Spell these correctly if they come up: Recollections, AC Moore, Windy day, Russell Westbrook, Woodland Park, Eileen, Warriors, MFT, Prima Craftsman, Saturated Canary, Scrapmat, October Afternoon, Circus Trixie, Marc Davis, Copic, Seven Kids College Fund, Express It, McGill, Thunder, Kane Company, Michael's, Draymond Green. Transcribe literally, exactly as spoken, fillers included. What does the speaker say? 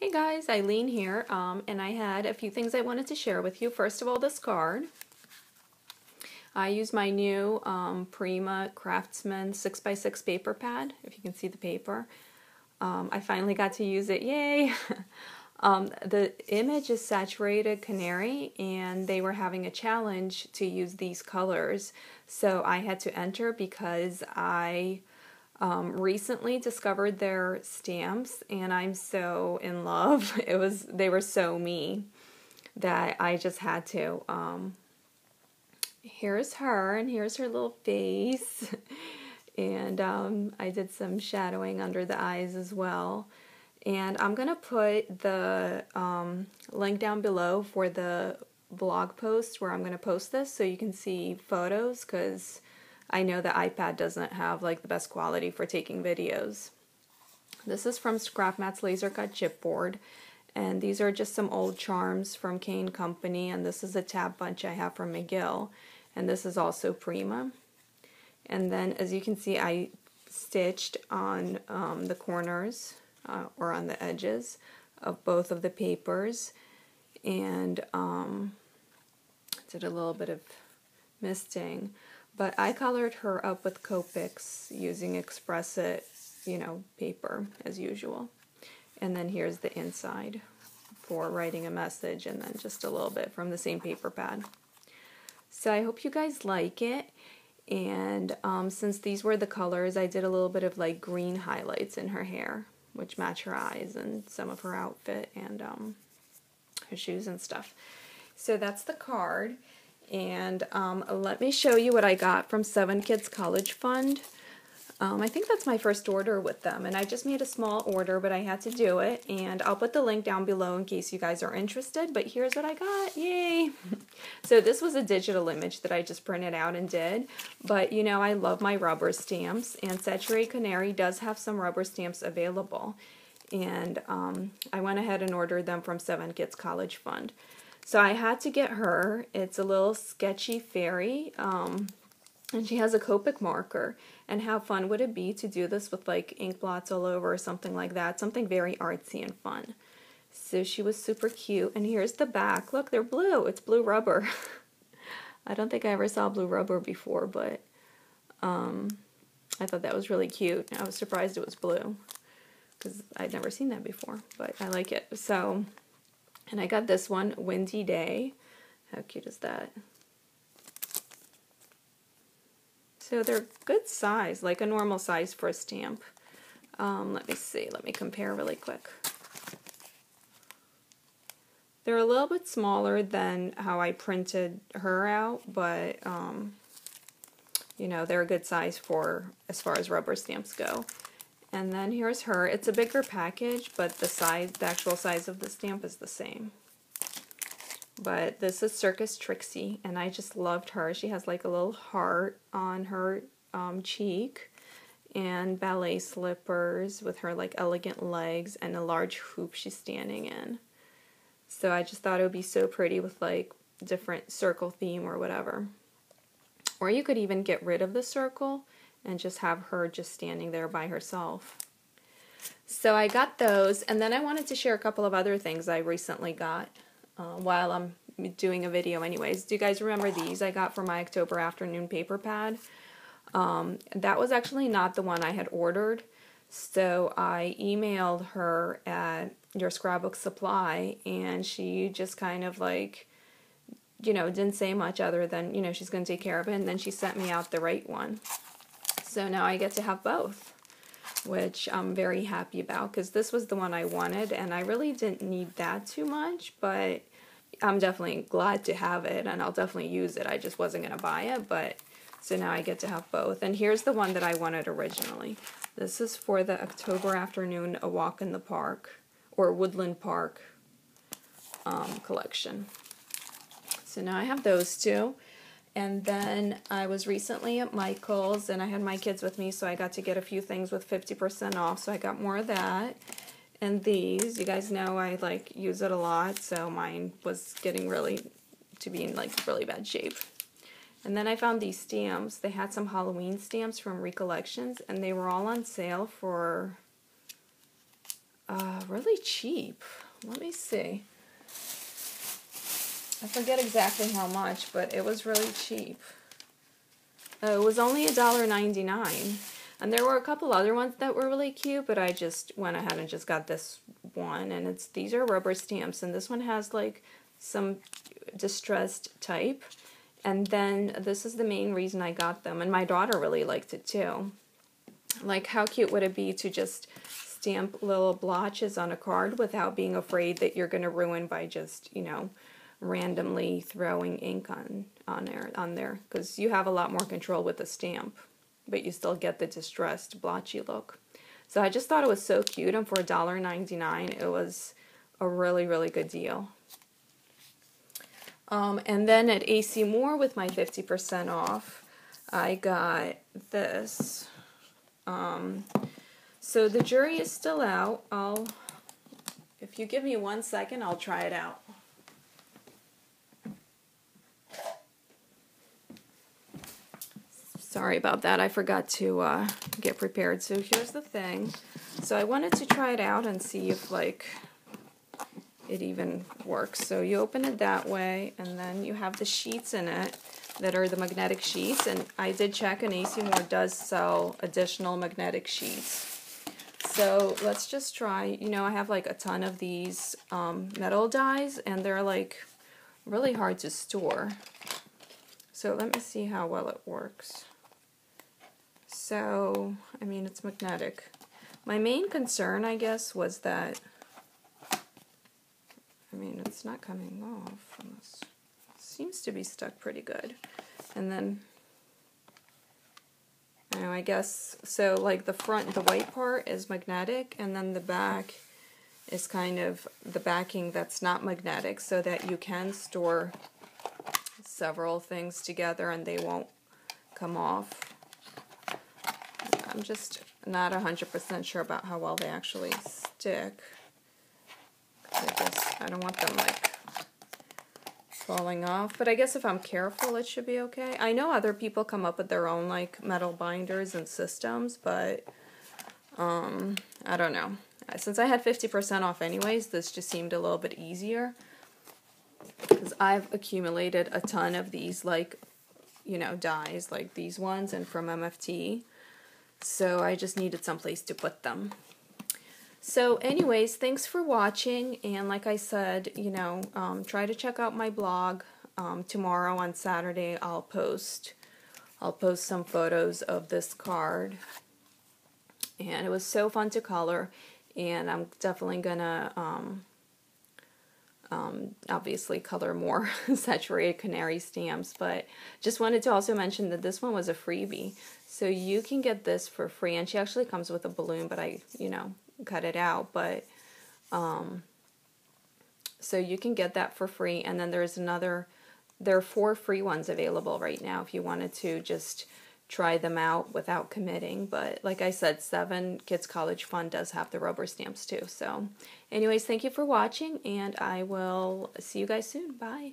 Hey guys, Eileen here, um, and I had a few things I wanted to share with you. First of all, this card. I use my new um, Prima Craftsman six by six paper pad, if you can see the paper. Um, I finally got to use it, yay! um, the image is Saturated Canary, and they were having a challenge to use these colors, so I had to enter because I... Um, recently discovered their stamps, and I'm so in love. It was, they were so me that I just had to. Um, here's her, and here's her little face. and um, I did some shadowing under the eyes as well. And I'm going to put the um, link down below for the blog post where I'm going to post this so you can see photos, because I know the iPad doesn't have like the best quality for taking videos. This is from Scrapmat's Laser Cut Chipboard, and these are just some old charms from Kane Company, and this is a tab bunch I have from McGill, and this is also Prima. And then as you can see, I stitched on um, the corners uh, or on the edges of both of the papers, and um, did a little bit of misting. But I colored her up with Copics using Express It, you know, paper as usual. And then here's the inside for writing a message, and then just a little bit from the same paper pad. So I hope you guys like it. And um, since these were the colors, I did a little bit of like green highlights in her hair, which match her eyes and some of her outfit and um, her shoes and stuff. So that's the card. And um, let me show you what I got from Seven Kids College Fund. Um, I think that's my first order with them, and I just made a small order, but I had to do it, and I'll put the link down below in case you guys are interested, but here's what I got, yay! So this was a digital image that I just printed out and did, but you know, I love my rubber stamps, and Saturated Canary does have some rubber stamps available, and um, I went ahead and ordered them from Seven Kids College Fund. So I had to get her. It's a little sketchy fairy, um, and she has a Copic marker. And how fun would it be to do this with like ink blots all over or something like that, something very artsy and fun. So she was super cute, and here's the back. Look, they're blue. It's blue rubber. I don't think I ever saw blue rubber before, but um, I thought that was really cute. I was surprised it was blue because I'd never seen that before, but I like it. So... And I got this one, Windy Day. How cute is that? So they're good size, like a normal size for a stamp. Um, let me see, let me compare really quick. They're a little bit smaller than how I printed her out, but um, you know, they're a good size for as far as rubber stamps go. And then here's her. It's a bigger package, but the size, the actual size of the stamp is the same. But this is Circus Trixie, and I just loved her. She has like a little heart on her um, cheek, and ballet slippers with her like elegant legs, and a large hoop she's standing in. So I just thought it would be so pretty with like different circle theme or whatever. Or you could even get rid of the circle and just have her just standing there by herself. So I got those, and then I wanted to share a couple of other things I recently got uh, while I'm doing a video anyways. Do you guys remember these I got for my October Afternoon paper pad? Um, that was actually not the one I had ordered, so I emailed her at Your Scrapbook Supply, and she just kind of like, you know, didn't say much other than, you know, she's going to take care of it, and then she sent me out the right one. So now I get to have both, which I'm very happy about, because this was the one I wanted, and I really didn't need that too much, but I'm definitely glad to have it, and I'll definitely use it. I just wasn't going to buy it, but so now I get to have both. And here's the one that I wanted originally. This is for the October Afternoon, A Walk in the Park, or Woodland Park um, collection. So now I have those two. And then I was recently at Michael's, and I had my kids with me, so I got to get a few things with fifty percent off, so I got more of that. And these, you guys know I like use it a lot, so mine was getting really to be in like really bad shape. And then I found these stamps. They had some Halloween stamps from Recollections, and they were all on sale for uh, really cheap. Let me see. I forget exactly how much, but it was really cheap. Uh, it was only a dollar ninety-nine. And there were a couple other ones that were really cute, but I just went ahead and just got this one. And it's these are rubber stamps, and this one has like some distressed type. And then this is the main reason I got them, and my daughter really liked it too. Like, how cute would it be to just stamp little blotches on a card without being afraid that you're going to ruin by just, you know, randomly throwing ink on on there on there because you have a lot more control with the stamp, but you still get the distressed blotchy look. So I just thought it was so cute, and for a dollar ninety-nine it was a really really good deal. Um, and then at A C Moore with my fifty percent off, I got this. Um, so the jury is still out. I'll if you give me one second, I'll try it out. Sorry about that, I forgot to uh, get prepared. So here's the thing. So I wanted to try it out and see if like it even works. So you open it that way, and then you have the sheets in it that are the magnetic sheets. And I did check, and A C Moore does sell additional magnetic sheets. So let's just try. You know, I have like a ton of these um, metal dies, and they're like really hard to store. So let me see how well it works. So, I mean, it's magnetic. My main concern, I guess, was that, I mean, it's not coming off. It seems to be stuck pretty good. And then, I, know, I guess, so like the front, the white part is magnetic, and then the back is kind of the backing that's not magnetic, so that you can store several things together and they won't come off. I'm just not one hundred percent sure about how well they actually stick. I guess I don't want them like falling off, but I guess if I'm careful it should be okay. I know other people come up with their own like metal binders and systems, but um, I don't know. Since I had fifty percent off anyways, this just seemed a little bit easier because I've accumulated a ton of these like, you know, dies like these ones and from M F T. So I just needed someplace to put them. So anyways, thanks for watching, and like I said, you know, um, try to check out my blog. Um, tomorrow on Saturday I'll post, I'll post some photos of this card, and it was so fun to color, and I'm definitely gonna um, Um, obviously color more Saturated Canary stamps, but just wanted to also mention that this one was a freebie, so you can get this for free, and she actually comes with a balloon, but I, you know, cut it out, but um, so you can get that for free. And then there's another, there are four free ones available right now if you wanted to just try them out without committing, but like I said, Seven Kids College Fund does have the rubber stamps too. So anyways, thank you for watching, and I will see you guys soon. Bye.